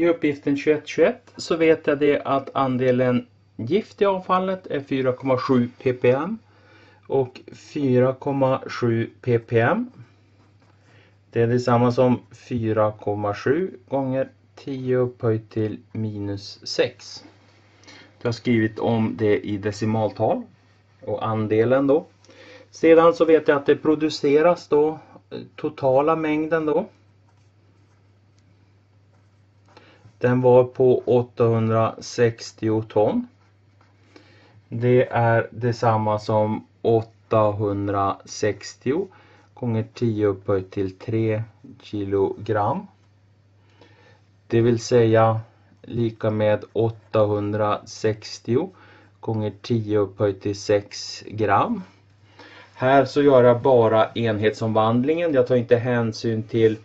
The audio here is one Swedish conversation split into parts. I uppgiften 21-21 så vet jag det att andelen gift i avfallet är 4,7 ppm och 4,7 ppm. Det är detsamma som 4,7 gånger 10 upphöjt till minus 6. Jag har skrivit om det i decimaltal och andelen då. Sedan så vet jag att det produceras då totala mängden då. Den var på 860 ton. Det är detsamma som 860 gånger 10 upphöjt till 3 kilogram. Det vill säga lika med 860 gånger 10 upphöjt till 6 gram. Här så gör jag bara enhetsomvandlingen. Jag tar inte hänsyn till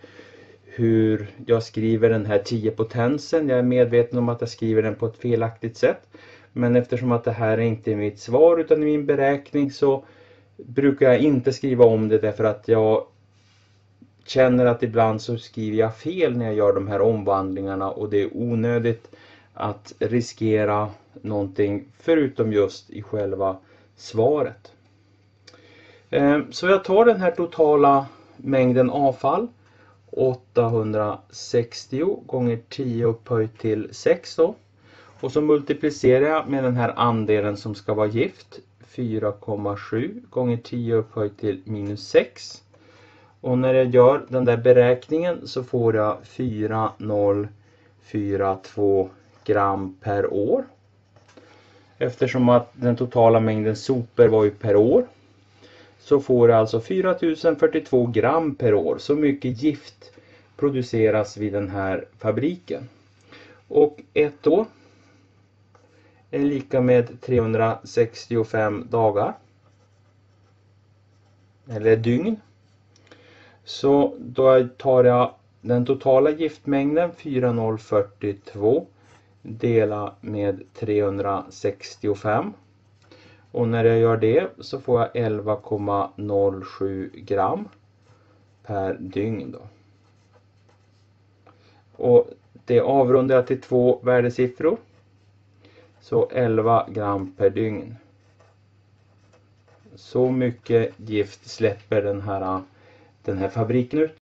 hur jag skriver den här 10-potensen. Jag är medveten om att jag skriver den på ett felaktigt sätt. Men eftersom att det här inte är mitt svar utan min beräkning så brukar jag inte skriva om det. Därför att jag känner att ibland så skriver jag fel när jag gör de här omvandlingarna. Och det är onödigt att riskera någonting förutom just i själva svaret. Så jag tar den här totala mängden avfall. 860 gånger 10 upphöjt till 6 då. Och så multiplicerar jag med den här andelen som ska vara gift. 4,7 gånger 10 upphöjt till minus 6. Och när jag gör den där beräkningen så får jag 4,042 gram per år. Eftersom att den totala mängden sopor var ju per år. Så får det alltså 4042 gram per år. Så mycket gift produceras vid den här fabriken. Och ett år är lika med 365 dagar. Eller dygn. Så då tar jag den totala giftmängden 4042 dela med 365. Och när jag gör det så får jag 11,07 gram per dygn då. Och det avrundar jag till två värdesiffror. Så 11 gram per dygn. Så mycket gift släpper den här fabriken ut.